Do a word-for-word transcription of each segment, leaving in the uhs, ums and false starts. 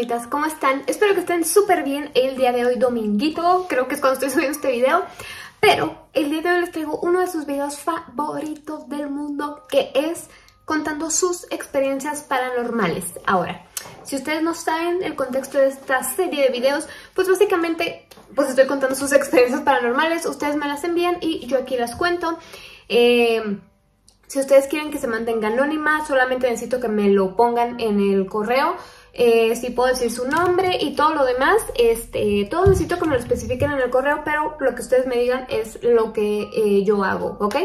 fantasmitas, ¿cómo están? Espero que estén súper bien el día de hoy, dominguito, creo que es cuando estoy subiendo este video. Pero el día de hoy les traigo uno de sus videos favoritos del mundo, que es contando sus experiencias paranormales. Ahora, si ustedes no saben el contexto de esta serie de videos, pues básicamente pues estoy contando sus experiencias paranormales, ustedes me las envían y yo aquí las cuento. Eh... Si ustedes quieren que se mantenga anónima, solamente necesito que me lo pongan en el correo. Eh, si puedo decir su nombre y todo lo demás, este, todo necesito que me lo especifiquen en el correo, pero lo que ustedes me digan es lo que eh, yo hago, ¿ok?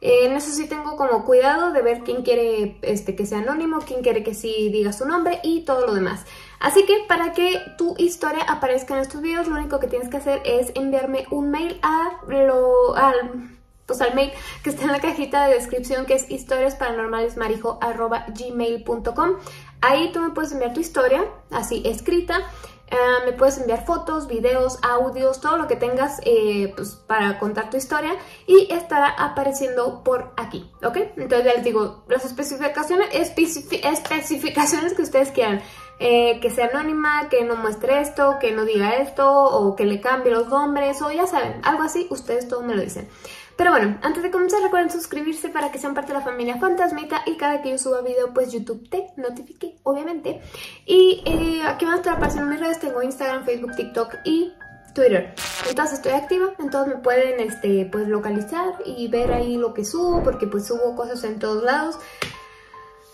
Eh, en eso sí tengo como cuidado de ver quién quiere este, que sea anónimo, quién quiere que sí diga su nombre y todo lo demás. Así que para que tu historia aparezca en estos videos, lo único que tienes que hacer es enviarme un mail a lo... al, pues al mail que está en la cajita de descripción, que es historias paranormales marijo arroba gmail punto com. Ahí tú me puedes enviar tu historia, así escrita, uh, me puedes enviar fotos, videos, audios, todo lo que tengas eh, pues, para contar tu historia, y estará apareciendo por aquí, ¿ok? Entonces ya les digo, las especificaciones, especific especificaciones que ustedes quieran. Eh, que sea anónima, que no muestre esto, que no diga esto, o que le cambie los nombres, o ya saben, algo así, ustedes todo me lo dicen. Pero bueno, antes de comenzar recuerden suscribirse para que sean parte de la familia fantasmita y cada que yo suba video, pues YouTube te notifique, obviamente. Y eh, aquí van a estar apareciendo mis redes, tengo Instagram, Facebook, TikTok y Twitter. Entonces estoy activa, entonces me pueden este, pues, localizar y ver ahí lo que subo, porque pues subo cosas en todos lados.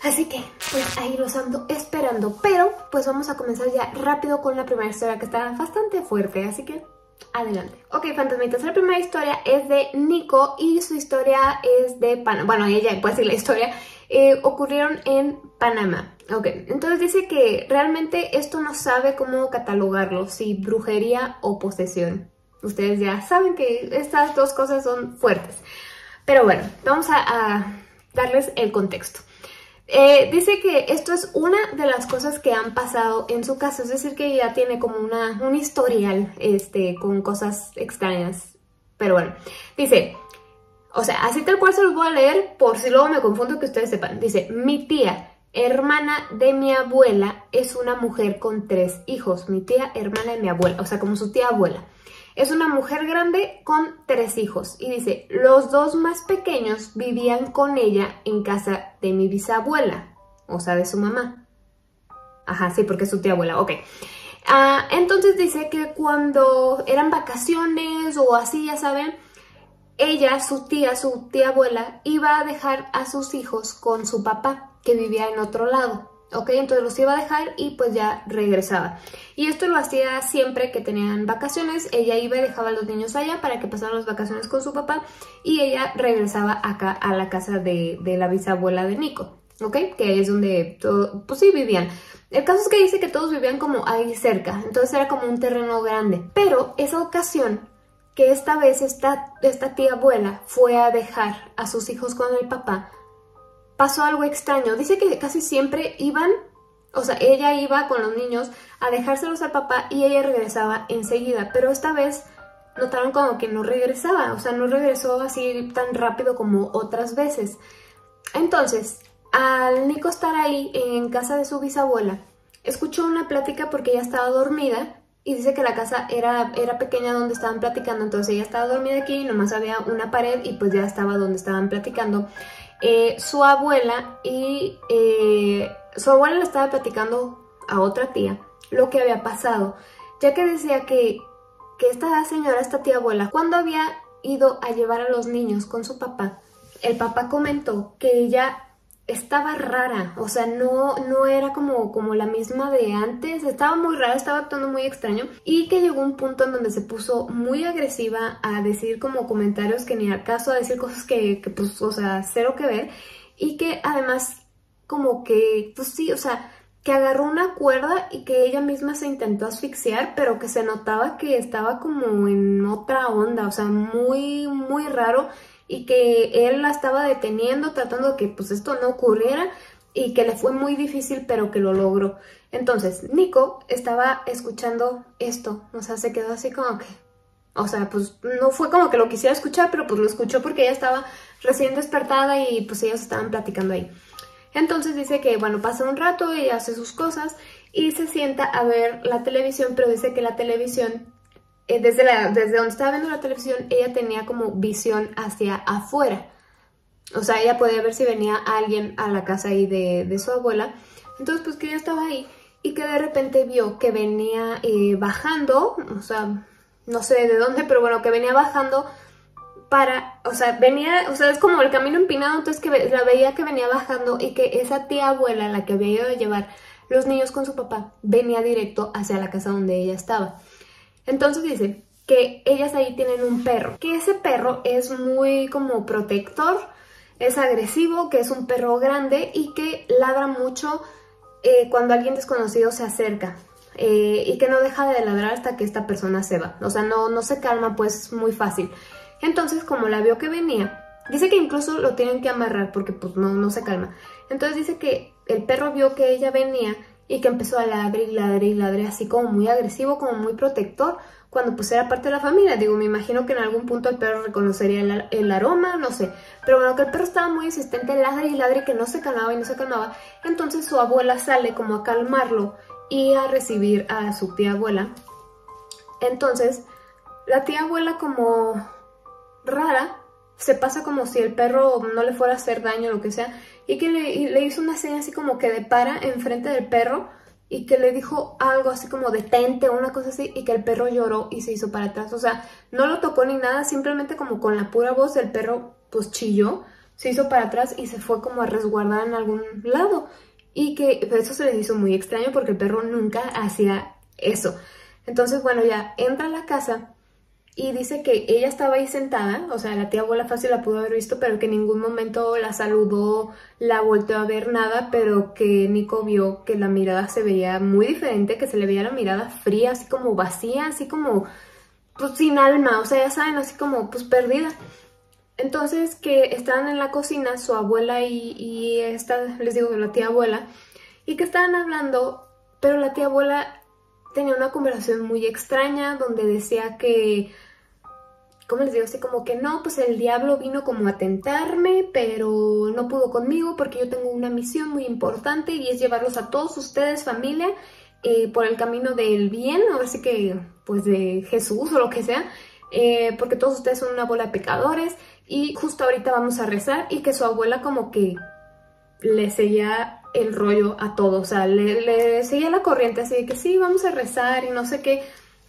Así que, pues ahí los ando esperando. Pero, pues vamos a comenzar ya rápido con la primera historia, que está bastante fuerte. Así que, adelante. Ok, fantasmitas, la primera historia es de Nico y su historia es de Panamá. Bueno, ella puede decir la historia. Eh, ocurrieron en Panamá. Ok, entonces dice que realmente esto no sabe cómo catalogarlo, si brujería o posesión. Ustedes ya saben que estas dos cosas son fuertes. Pero bueno, vamos a, a darles el contexto. Eh, dice que esto es una de las cosas que han pasado en su casa, es decir que ya tiene como una, un historial este, con cosas extrañas, pero bueno, dice, o sea, así tal cual se los voy a leer por si luego me confundo, que ustedes sepan. Dice, mi tía, hermana de mi abuela, es una mujer con tres hijos, mi tía, hermana de mi abuela, o sea, como su tía abuela. Es una mujer grande con tres hijos y dice, los dos más pequeños vivían con ella en casa de mi bisabuela, o sea, de su mamá. Ajá, sí, porque es su tía abuela, ok. Ah, entonces dice que cuando eran vacaciones o así, ya saben, ella, su tía, su tía abuela, iba a dejar a sus hijos con su papá, que vivía en otro lado. Ok, entonces los iba a dejar y pues ya regresaba. Y esto lo hacía siempre que tenían vacaciones. Ella iba y dejaba a los niños allá para que pasaran las vacaciones con su papá. Y ella regresaba acá a la casa de, de la bisabuela de Nico. Ok, que es donde todo, pues sí vivían. El caso es que dice que todos vivían como ahí cerca. Entonces era como un terreno grande. Pero esa ocasión que esta vez esta, esta tía abuela fue a dejar a sus hijos con el papá, pasó algo extraño. Dice que casi siempre iban, o sea, ella iba con los niños a dejárselos al papá y ella regresaba enseguida, pero esta vez notaron como que no regresaba, o sea, no regresó así tan rápido como otras veces. Entonces, al Nico estar ahí en casa de su bisabuela, escuchó una plática porque ella estaba dormida y dice que la casa era, era pequeña donde estaban platicando, entonces ella estaba dormida aquí y nomás había una pared y pues ya estaba donde estaban platicando. Eh, su abuela y eh, su abuela le estaba platicando a otra tía lo que había pasado, ya que decía que, que esta señora, esta tía abuela, cuando había ido a llevar a los niños con su papá, el papá comentó que ella estaba rara, o sea, no, no era como, como la misma de antes, estaba muy rara, estaba actuando muy extraño, y que llegó un punto en donde se puso muy agresiva a decir como comentarios que ni al caso, a decir cosas que, que pues, o sea, cero que ver, y que además como que, pues sí, o sea, que agarró una cuerda y que ella misma se intentó asfixiar, pero que se notaba que estaba como en otra onda, o sea, muy, muy raro, y que él la estaba deteniendo, tratando de que pues esto no ocurriera, y que le fue muy difícil, pero que lo logró. Entonces, Nico estaba escuchando esto, o sea, se quedó así como que, o sea, pues no fue como que lo quisiera escuchar, pero pues lo escuchó porque ella estaba recién despertada y pues ellos estaban platicando ahí. Entonces dice que, bueno, pasa un rato y hace sus cosas y se sienta a ver la televisión, pero dice que la televisión, eh, desde, la, desde donde estaba viendo la televisión, ella tenía como visión hacia afuera. O sea, ella podía ver si venía alguien a la casa ahí de, de su abuela. Entonces, pues que ella estaba ahí y que de repente vio que venía eh, bajando, o sea, no sé de dónde, pero bueno, que venía bajando para, o sea, venía, o sea, es como el camino empinado, entonces que ve, la veía que venía bajando y que esa tía abuela, la que había ido a llevar los niños con su papá, venía directo hacia la casa donde ella estaba. Entonces dice que ellas ahí tienen un perro, que ese perro es muy como protector, es agresivo, que es un perro grande y que ladra mucho eh, cuando alguien desconocido se acerca. Eh, y que no deja de ladrar hasta que esta persona se va. O sea, no, no se calma pues muy fácil. Entonces, como la vio que venía, dice que incluso lo tienen que amarrar porque pues no, no se calma. Entonces dice que el perro vio que ella venía y que empezó a ladrar y ladrar y ladrar, así como muy agresivo, como muy protector, cuando pues era parte de la familia. Digo, me imagino que en algún punto el perro reconocería el, el aroma, no sé. Pero bueno, que el perro estaba muy insistente, ladra y ladra, que no se calmaba y no se calmaba. Entonces su abuela sale como a calmarlo y a recibir a su tía abuela. Entonces, la tía abuela, como rara, se pasa como si el perro no le fuera a hacer daño o lo que sea, y que le, y le hizo una seña así como que de para enfrente del perro, y que le dijo algo así como detente o una cosa así, y que el perro lloró y se hizo para atrás. O sea, no lo tocó ni nada, simplemente como con la pura voz del perro, pues chilló, se hizo para atrás y se fue como a resguardar en algún lado. Y que eso se les hizo muy extraño porque el perro nunca hacía eso. Entonces, bueno, ya entra a la casa y dice que ella estaba ahí sentada. O sea, la tía abuela fácil la pudo haber visto, pero que en ningún momento la saludó, la volteó a ver, nada. Pero que Nico vio que la mirada se veía muy diferente, que se le veía la mirada fría, así como vacía, así como pues sin alma. O sea, ya saben, así como pues perdida. Entonces, que estaban en la cocina su abuela y, y esta, les digo, la tía abuela, y que estaban hablando, pero la tía abuela tenía una conversación muy extraña donde decía que, ¿cómo les digo? Así como que no, pues el diablo vino como a tentarme, pero no pudo conmigo porque yo tengo una misión muy importante y es llevarlos a todos ustedes, familia, eh, por el camino del bien, ahora sí que, pues de Jesús o lo que sea, eh, porque todos ustedes son una bola de pecadores. Y justo ahorita vamos a rezar, y que su abuela como que le seguía el rollo a todo. O sea, le, le seguía la corriente así de que sí, vamos a rezar y no sé qué.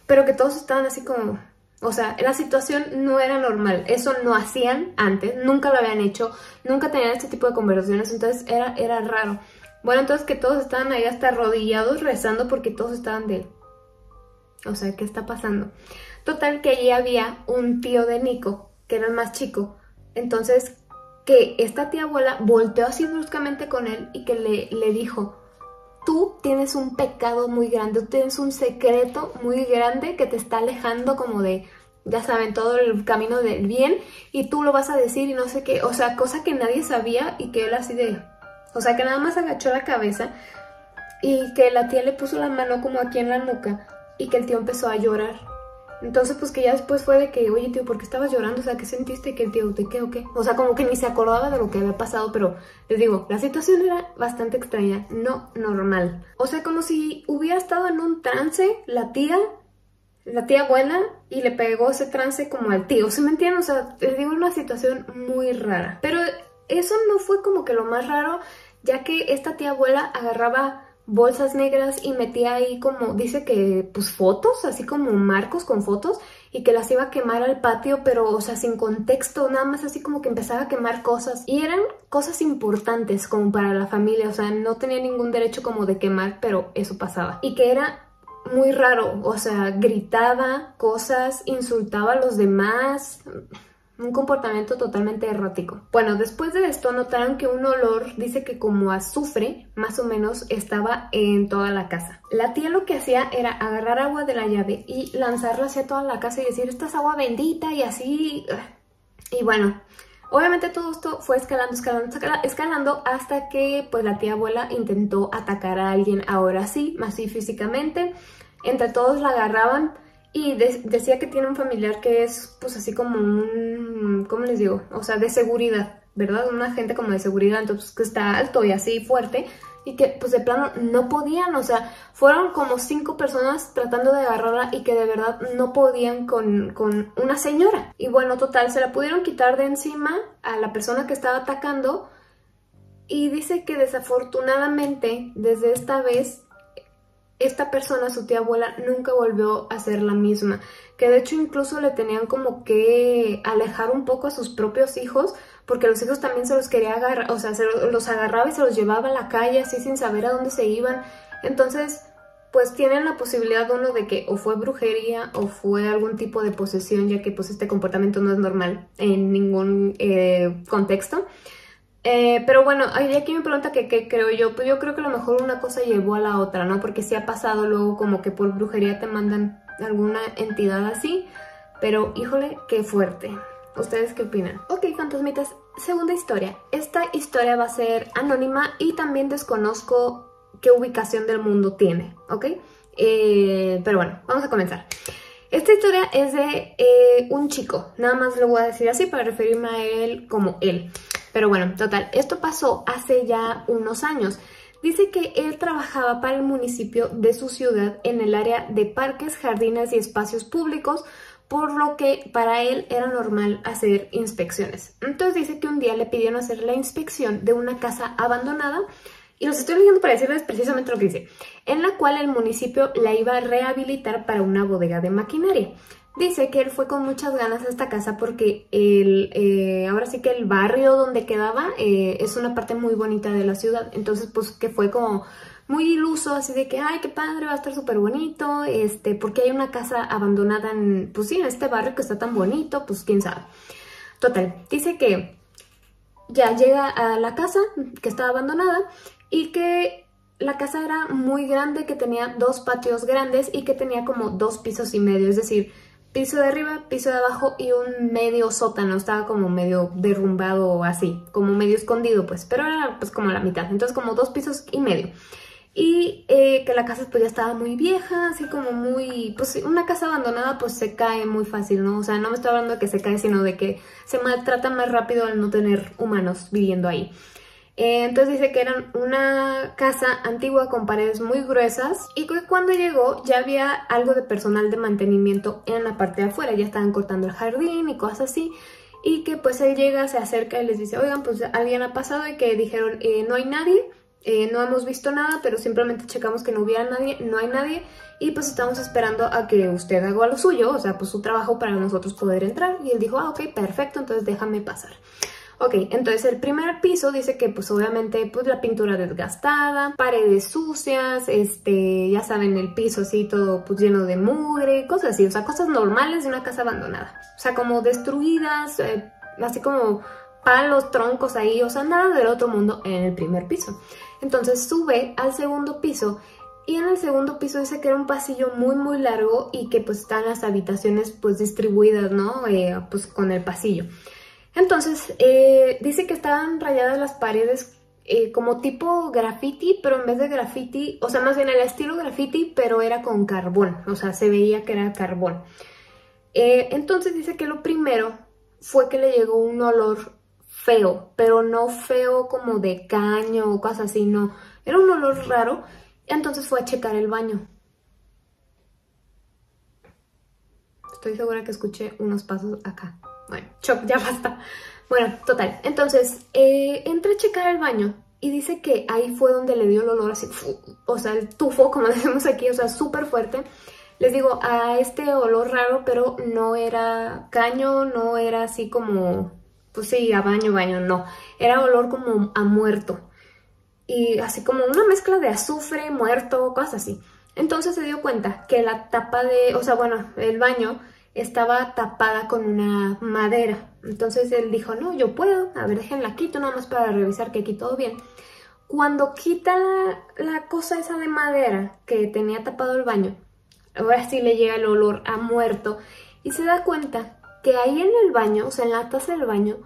Pero que todos estaban así como... O sea, la situación no era normal. Eso no hacían antes, nunca lo habían hecho, nunca tenían este tipo de conversaciones. Entonces era, era raro. Bueno, entonces que todos estaban ahí hasta arrodillados rezando porque todos estaban de... O sea, ¿qué está pasando? Total, que allí había un tío de Nico, que era el más chico. Entonces, que esta tía abuela volteó así bruscamente con él y que le, le dijo, tú tienes un pecado muy grande, tú tienes un secreto muy grande que te está alejando como de, ya saben, todo el camino del bien, y tú lo vas a decir y no sé qué. O sea, cosa que nadie sabía, y que él así de... O sea, que nada más agachó la cabeza y que la tía le puso la mano como aquí en la nuca y que el tío empezó a llorar. Entonces, pues que ya después fue de que, oye, tío, ¿por qué estabas llorando? O sea, ¿qué sentiste? Que el tío, ¿de qué o qué? O sea, como que ni se acordaba de lo que había pasado, pero les digo, la situación era bastante extraña, no normal. O sea, como si hubiera estado en un trance la tía, la tía abuela, y le pegó ese trance como al tío. ¿Sí me entienden? O sea, les digo, una situación muy rara. Pero eso no fue como que lo más raro, ya que esta tía abuela agarraba bolsas negras y metía ahí como, dice que, pues fotos, así como marcos con fotos, y que las iba a quemar al patio, pero, o sea, sin contexto, nada más así como que empezaba a quemar cosas. Y eran cosas importantes como para la familia, o sea, no tenía ningún derecho como de quemar, pero eso pasaba. Y que era muy raro, o sea, gritaba cosas, insultaba a los demás, un comportamiento totalmente errático. Bueno, después de esto notaron que un olor, dice que como azufre, más o menos, estaba en toda la casa. La tía lo que hacía era agarrar agua de la llave y lanzarla hacia toda la casa y decir, esta es agua bendita y así. Y bueno, obviamente todo esto fue escalando, escalando, escalando hasta que pues la tía abuela intentó atacar a alguien, ahora sí, más sí físicamente. Entre todos la agarraban. Y de decía que tiene un familiar que es, pues, así como un, ¿cómo les digo? O sea, de seguridad. ¿verdad? Un agente como de seguridad, entonces que está alto y así fuerte, y que pues de plano no podían, o sea, fueron como cinco personas tratando de agarrarla y que de verdad no podían con, con una señora. Y bueno, total, se la pudieron quitar de encima a la persona que estaba atacando, y dice que desafortunadamente desde esta vez esta persona, su tía abuela, nunca volvió a ser la misma. Que de hecho incluso le tenían como que alejar un poco a sus propios hijos, porque los hijos también se los quería agarrar, o sea, se los agarraba y se los llevaba a la calle así sin saber a dónde se iban. Entonces, pues tienen la posibilidad uno de que o fue brujería o fue algún tipo de posesión, ya que pues este comportamiento no es normal en ningún eh, contexto. Eh, pero bueno, aquí me pregunta que qué creo yo. Pues yo creo que a lo mejor una cosa llevó a la otra, ¿no? Porque sí ha pasado luego como que por brujería te mandan alguna entidad así, pero híjole, qué fuerte. ¿Ustedes qué opinan? Ok, fantasmitas, segunda historia. Esta historia va a ser anónima y también desconozco qué ubicación del mundo tiene, ¿ok? Eh, pero bueno, vamos a comenzar. Esta historia es de eh, un chico, nada más lo voy a decir así para referirme a él como él. Pero bueno, total, esto pasó hace ya unos años. Dice que él trabajaba para el municipio de su ciudad en el área de parques, jardines y espacios públicos, por lo que para él era normal hacer inspecciones. Entonces dice que un día le pidieron hacer la inspección de una casa abandonada, y los estoy leyendo para decirles precisamente lo que dice, en la cual el municipio la iba a rehabilitar para una bodega de maquinaria. Dice que él fue con muchas ganas a esta casa porque el, eh, ahora sí que el barrio donde quedaba eh, es una parte muy bonita de la ciudad. Entonces pues que fue como muy iluso, así de que ay qué padre, va a estar súper bonito, este, porque hay una casa abandonada en, pues sí, en este barrio que está tan bonito, pues quién sabe. Total, dice que ya llega a la casa que estaba abandonada y que la casa era muy grande, que tenía dos patios grandes y que tenía como dos pisos y medio, es decir, piso de arriba, piso de abajo y un medio sótano. Estaba como medio derrumbado así, como medio escondido pues, pero era pues como la mitad, entonces como dos pisos y medio. Y eh, que la casa pues ya estaba muy vieja, así como muy, pues una casa abandonada pues se cae muy fácil, ¿no? O sea, no me estoy hablando de que se cae, sino de que se maltrata más rápido al no tener humanos viviendo ahí. Entonces dice que eran una casa antigua con paredes muy gruesas y que cuando llegó ya había algo de personal de mantenimiento en la parte de afuera, ya estaban cortando el jardín y cosas así, y que pues él llega, se acerca y les dice, oigan, pues alguien ha pasado, y que dijeron, eh, no hay nadie, eh, no hemos visto nada, pero simplemente checamos que no hubiera nadie, no hay nadie, y pues estamos esperando a que usted haga lo suyo, o sea, pues su trabajo para nosotros poder entrar. Y él dijo, ah, ok, perfecto, entonces déjame pasar. Ok, entonces el primer piso dice que pues obviamente pues la pintura desgastada, paredes sucias, este, ya saben, el piso así todo pues lleno de mugre, cosas así, o sea, cosas normales de una casa abandonada. O sea, como destruidas, eh, así como palos, troncos ahí, o sea, nada del otro mundo en el primer piso. Entonces sube al segundo piso y en el segundo piso dice que era un pasillo muy muy largo y que pues están las habitaciones pues distribuidas, ¿no? Eh, pues con el pasillo. Entonces, eh, dice que estaban rayadas las paredes eh, como tipo graffiti, pero en vez de graffiti, o sea, más bien el estilo graffiti, pero era con carbón, o sea, se veía que era carbón. Eh, entonces dice que lo primero fue que le llegó un olor feo, pero no feo como de caño o cosas así, no, era un olor raro. Entonces fue a checar el baño. Estoy segura que escuché unos pasos acá. Bueno, shock, ya basta. Bueno, total. Entonces, eh, entré a checar el baño y dice que ahí fue donde le dio el olor así, uf, o sea, el tufo, como decimos aquí, o sea, súper fuerte. Les digo, a este olor raro, pero no era caño, no era así como, pues sí, a baño, baño, no. Era olor como a muerto. Y así como una mezcla de azufre, muerto, cosas así. Entonces se dio cuenta que la tapa de, o sea, bueno, el baño estaba tapada con una madera. Entonces él dijo, no, yo puedo, a ver, déjenla quito nada más para revisar que aquí todo bien. Cuando quita la cosa esa de madera que tenía tapado el baño, ahora sí le llega el olor a muerto y se da cuenta que ahí en el baño, o sea, en la taza del baño,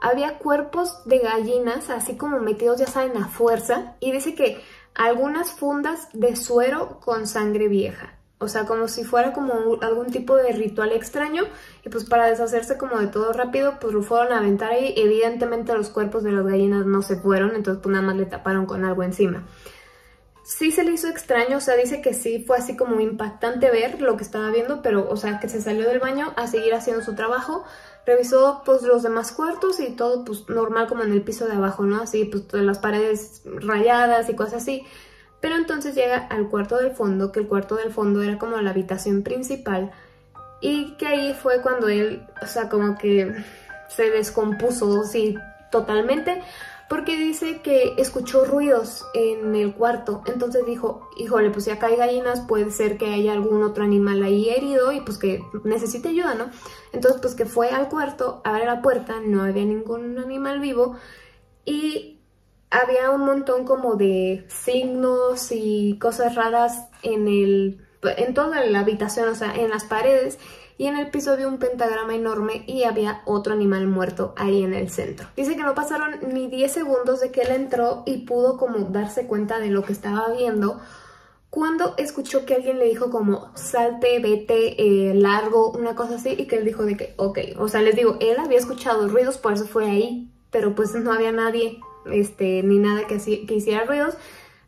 había cuerpos de gallinas así como metidos, ya saben, a fuerza, y dice que algunas fundas de suero con sangre vieja. o sea, como si fuera como un, algún tipo de ritual extraño, y pues para deshacerse como de todo rápido, pues lo fueron a aventar ahí. Evidentemente los cuerpos de las gallinas no se fueron, entonces pues nada más le taparon con algo encima. Sí se le hizo extraño, o sea, dice que sí fue así como impactante ver lo que estaba viendo, pero, o sea, que se salió del baño a seguir haciendo su trabajo, revisó, pues, los demás cuartos y todo, pues, normal como en el piso de abajo, ¿no? Así, pues, las paredes rayadas y cosas así. Pero entonces llega al cuarto del fondo, que el cuarto del fondo era como la habitación principal, y que ahí fue cuando él, o sea, como que se descompuso, sí, totalmente, porque dice que escuchó ruidos en el cuarto. Entonces dijo, híjole, pues si acá hay gallinas, puede ser que haya algún otro animal ahí herido y pues que necesite ayuda, ¿no? Entonces pues que fue al cuarto, abre la puerta, no había ningún animal vivo y había un montón como de signos y cosas raras en, el, en toda la habitación, o sea, en las paredes. Y en el piso había un pentagrama enorme y había otro animal muerto ahí en el centro. Dice que no pasaron ni diez segundos de que él entró y pudo como darse cuenta de lo que estaba viendo, cuando escuchó que alguien le dijo como salte, vete, eh, largo, una cosa así, y que él dijo de que ok. O sea, les digo, él había escuchado ruidos, por eso fue ahí, pero pues no había nadie, este, ni nada que, que hiciera ruidos,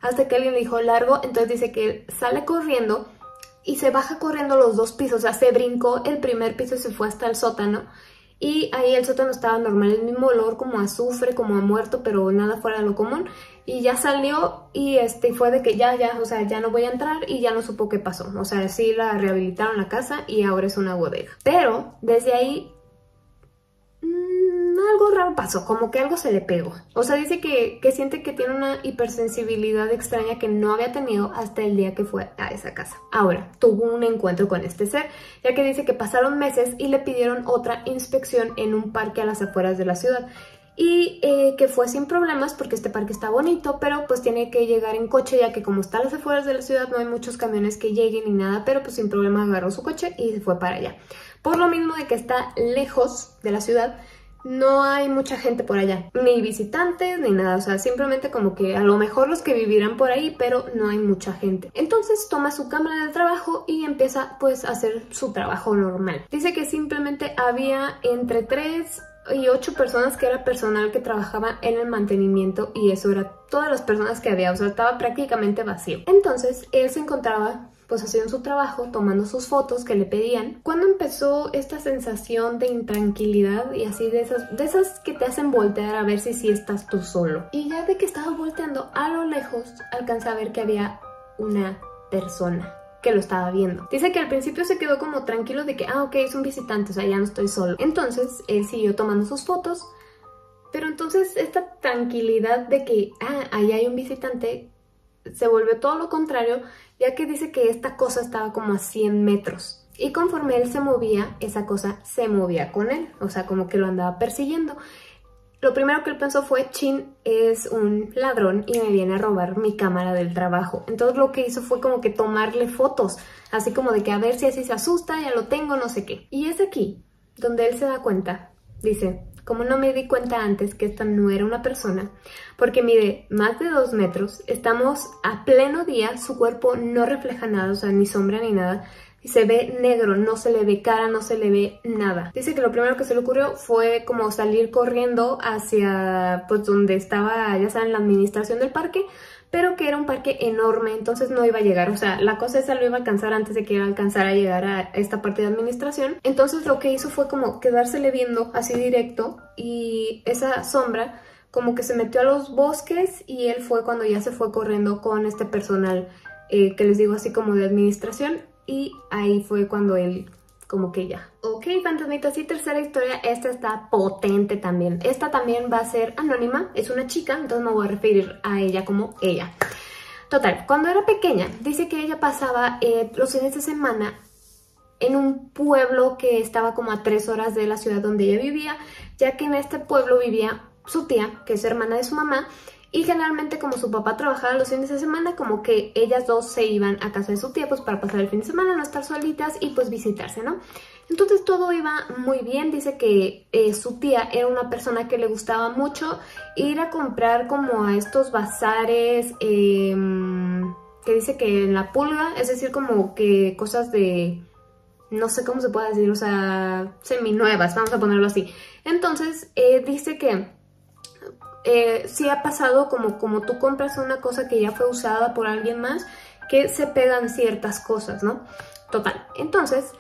hasta que alguien le dijo largo. Entonces dice que él sale corriendo y se baja corriendo los dos pisos, o sea, se brincó el primer piso y se fue hasta el sótano. Y ahí el sótano estaba normal, el mismo olor como a azufre, como a muerto, pero nada fuera de lo común. Y ya salió y este fue de que ya, ya, o sea, ya no voy a entrar y ya no supo qué pasó. O sea, sí la rehabilitaron la casa y ahora es una bodega. Pero desde ahí mmm, algo raro pasó, como que algo se le pegó. O sea, dice que, que siente que tiene una hipersensibilidad extraña que no había tenido hasta el día que fue a esa casa. Ahora, tuvo un encuentro con este ser, ya que dice que pasaron meses y le pidieron otra inspección en un parque a las afueras de la ciudad. Y eh, que fue sin problemas porque este parque está bonito, pero pues tiene que llegar en coche, ya que como está a las afueras de la ciudad no hay muchos camiones que lleguen ni nada, pero pues sin problema agarró su coche y se fue para allá. Por lo mismo de que está lejos de la ciudad, no hay mucha gente por allá, ni visitantes, ni nada, o sea, simplemente como que a lo mejor los que vivirán por ahí, pero no hay mucha gente. Entonces toma su cámara de trabajo y empieza pues a hacer su trabajo normal. Dice que simplemente había entre tres y ocho personas que era personal que trabajaba en el mantenimiento y eso era todas las personas que había, o sea, estaba prácticamente vacío. Entonces él se encontraba pues haciendo su trabajo, tomando sus fotos que le pedían, cuando empezó esta sensación de intranquilidad y así de esas, de esas que te hacen voltear a ver si sí estás tú solo. Y ya de que estaba volteando a lo lejos, alcanza a ver que había una persona que lo estaba viendo. Dice que al principio se quedó como tranquilo de que, ah, ok, es un visitante, o sea, ya no estoy solo. Entonces él siguió tomando sus fotos, pero entonces esta tranquilidad de que, ah, ahí hay un visitante, se volvió todo lo contrario, ya que dice que esta cosa estaba como a cien metros. Y conforme él se movía, esa cosa se movía con él, o sea, como que lo andaba persiguiendo. Lo primero que él pensó fue, chin, es un ladrón y me viene a robar mi cámara del trabajo. Entonces lo que hizo fue como que tomarle fotos, así como de que a ver si así se asusta, ya lo tengo, no sé qué. Y es aquí donde él se da cuenta, dice, como no me di cuenta antes que esta no era una persona, porque mide más de dos metros, estamos a pleno día, su cuerpo no refleja nada, o sea, ni sombra ni nada, y se ve negro, no se le ve cara, no se le ve nada. Dice que lo primero que se le ocurrió fue como salir corriendo hacia pues donde estaba, ya saben, la administración del parque, pero que era un parque enorme, entonces no iba a llegar, o sea, la cosa esa lo iba a alcanzar antes de que alcanzara a llegar a esta parte de administración. Entonces lo que hizo fue como quedársele viendo así directo y esa sombra como que se metió a los bosques y él fue cuando ya se fue corriendo con este personal eh, que les digo así como de administración y ahí fue cuando él como que ya. Ok, fantasmitas, y tercera historia, esta está potente también. Esta también va a ser anónima, es una chica, entonces me voy a referir a ella como ella. Total, cuando era pequeña, dice que ella pasaba eh, los fines de semana en un pueblo que estaba como a tres horas de la ciudad donde ella vivía, ya que en este pueblo vivía su tía, que es hermana de su mamá, y generalmente como su papá trabajaba los fines de semana, como que ellas dos se iban a casa de su tía pues para pasar el fin de semana, no estar solitas y pues visitarse, ¿no? Entonces todo iba muy bien. Dice que eh, su tía era una persona que le gustaba mucho ir a comprar como a estos bazares, eh, que dice que en la pulga, es decir, como que cosas de... no sé cómo se puede decir, o sea, seminuevas, vamos a ponerlo así. Entonces, eh, dice que eh, sí ha pasado como, como tú compras una cosa que ya fue usada por alguien más, que se pegan ciertas cosas, ¿no? Total. Entonces,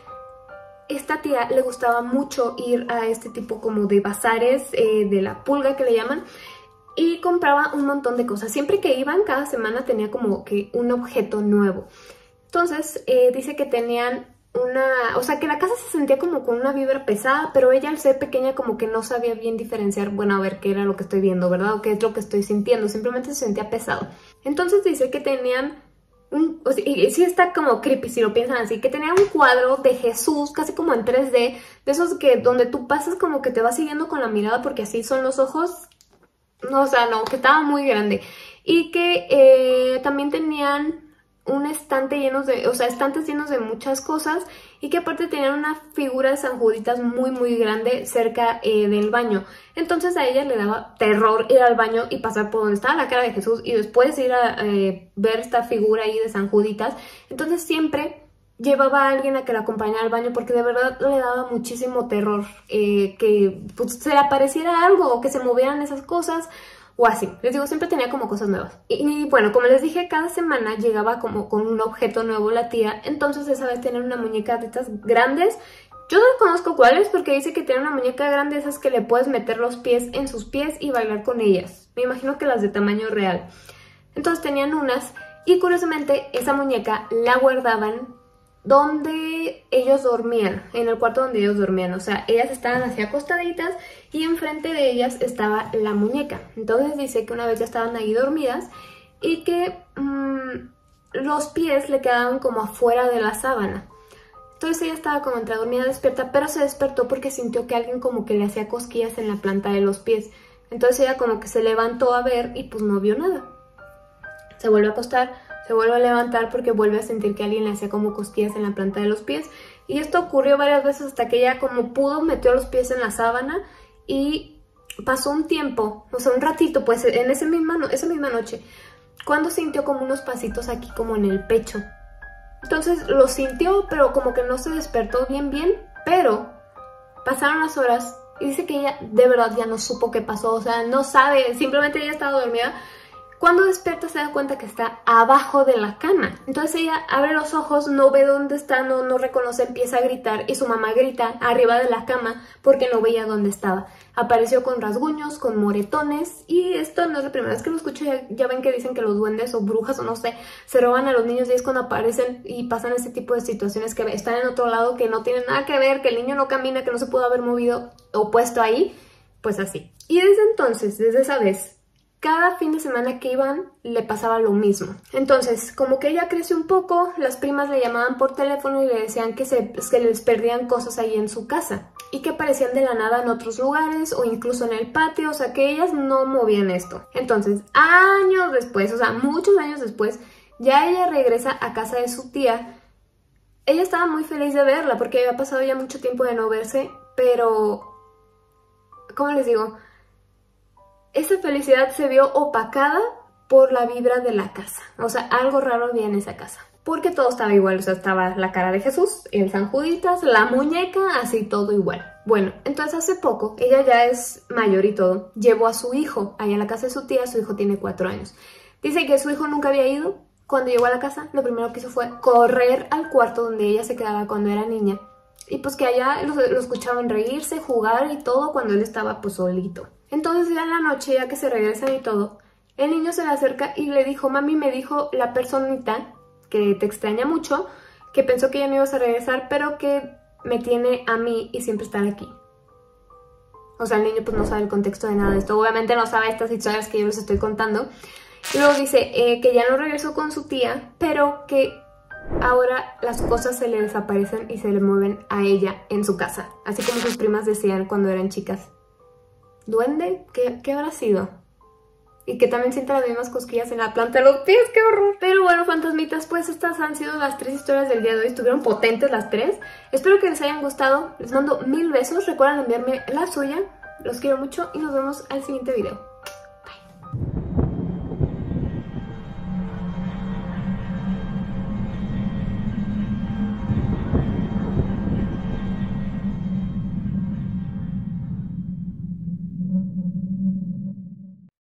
esta tía le gustaba mucho ir a este tipo como de bazares, eh, de la pulga que le llaman, y compraba un montón de cosas. Siempre que iban, cada semana tenía como que un objeto nuevo. Entonces, eh, dice que tenían... una, o sea, que la casa se sentía como con una vibra pesada, pero ella al ser pequeña como que no sabía bien diferenciar, bueno, a ver qué era lo que estoy viendo, ¿verdad? O qué es lo que estoy sintiendo, simplemente se sentía pesado. Entonces dice que tenían, un, o sea, y sí está como creepy si lo piensan así, que tenían un cuadro de Jesús, casi como en tres D, de esos que donde tú pasas como que te vas siguiendo con la mirada porque así son los ojos, no, o sea, no, que estaba muy grande. Y que eh, también tenían... un estante lleno de, o sea, estantes llenos de muchas cosas, y que aparte tenían una figura de San Juditas muy muy grande cerca eh, del baño. Entonces a ella le daba terror ir al baño y pasar por donde estaba la cara de Jesús y después ir a eh, ver esta figura ahí de San Juditas. Entonces siempre llevaba a alguien a que la acompañara al baño porque de verdad le daba muchísimo terror eh, que pues, se le apareciera algo o que se movieran esas cosas. O así, les digo, siempre tenía como cosas nuevas. Y, y bueno, como les dije, cada semana llegaba como con un objeto nuevo la tía. Entonces esa vez tenía una muñeca de estas grandes. Yo no conozco cuáles porque dice que tiene una muñeca grande, esas que le puedes meter los pies en sus pies y bailar con ellas. Me imagino que las de tamaño real. Entonces tenían unas y curiosamente esa muñeca la guardaban donde ellos dormían, en el cuarto donde ellos dormían. O sea, ellas estaban así acostaditas y enfrente de ellas estaba la muñeca. Entonces dice que una vez ya estaban ahí dormidas y que mmm, los pies le quedaban como afuera de la sábana. Entonces ella estaba como entre dormida y despierta, pero se despertó porque sintió que alguien como que le hacía cosquillas en la planta de los pies. Entonces ella como que se levantó a ver y pues no vio nada. Se vuelve a acostar. Se vuelve a levantar porque vuelve a sentir que alguien le hacía como cosquillas en la planta de los pies. Y esto ocurrió varias veces hasta que ella como pudo metió los pies en la sábana. Y pasó un tiempo, o sea un ratito pues en esa misma, no esa misma noche, cuando sintió como unos pasitos aquí como en el pecho. Entonces lo sintió pero como que no se despertó bien bien. Pero pasaron las horas y dice que ella de verdad ya no supo qué pasó. O sea, no sabe, simplemente ella estaba dormida. Cuando despierta se da cuenta que está abajo de la cama. Entonces ella abre los ojos, no ve dónde está, no, no reconoce, empieza a gritar. Y su mamá grita arriba de la cama porque no veía dónde estaba. Apareció con rasguños, con moretones. Y esto no es la primera vez que lo escucho. Ya, ya ven que dicen que los duendes o brujas o no sé, se roban a los niños y es cuando aparecen y pasan este tipo de situaciones que están en otro lado, que no tienen nada que ver, que el niño no camina, que no se pudo haber movido o puesto ahí. Pues así. Y desde entonces, desde esa vez... cada fin de semana que iban le pasaba lo mismo. Entonces, como que ella creció un poco, las primas le llamaban por teléfono y le decían que se que les perdían cosas ahí en su casa y que aparecían de la nada en otros lugares o incluso en el patio, o sea que ellas no movían esto. Entonces, años después, o sea, muchos años después, ya ella regresa a casa de su tía. Ella estaba muy feliz de verla porque había pasado ya mucho tiempo de no verse, pero... ¿cómo les digo? Esa felicidad se vio opacada por la vibra de la casa. O sea, algo raro había en esa casa. Porque todo estaba igual. O sea, estaba la cara de Jesús, el San Juditas, la muñeca, así todo igual. Bueno, entonces hace poco, ella ya es mayor y todo, llevó a su hijo allá a la casa de su tía. Su hijo tiene cuatro años. Dice que su hijo nunca había ido. Cuando llegó a la casa, lo primero que hizo fue correr al cuarto donde ella se quedaba cuando era niña. Y pues que allá lo, lo escuchaban reírse, jugar y todo cuando él estaba pues solito. Entonces ya en la noche, ya que se regresan y todo, el niño se le acerca y le dijo, mami, me dijo la personita que te extraña mucho, que pensó que ya no ibas a regresar, pero que me tiene a mí y siempre están aquí. O sea, el niño pues no sabe el contexto de nada de esto, obviamente no sabe estas historias que yo les estoy contando. Y luego dice eh, que ya no regresó con su tía, pero que ahora las cosas se le desaparecen y se le mueven a ella en su casa, así como sus primas decían cuando eran chicas. ¿Duende? ¿Qué, ¿Qué habrá sido? Y que también siente las mismas cosquillas en la planta de los pies, ¡qué horror! Pero bueno, fantasmitas, pues estas han sido las tres historias del día de hoy. Estuvieron potentes las tres. Espero que les hayan gustado. Les mando mil besos. Recuerden enviarme la suya. Los quiero mucho y nos vemos al siguiente video.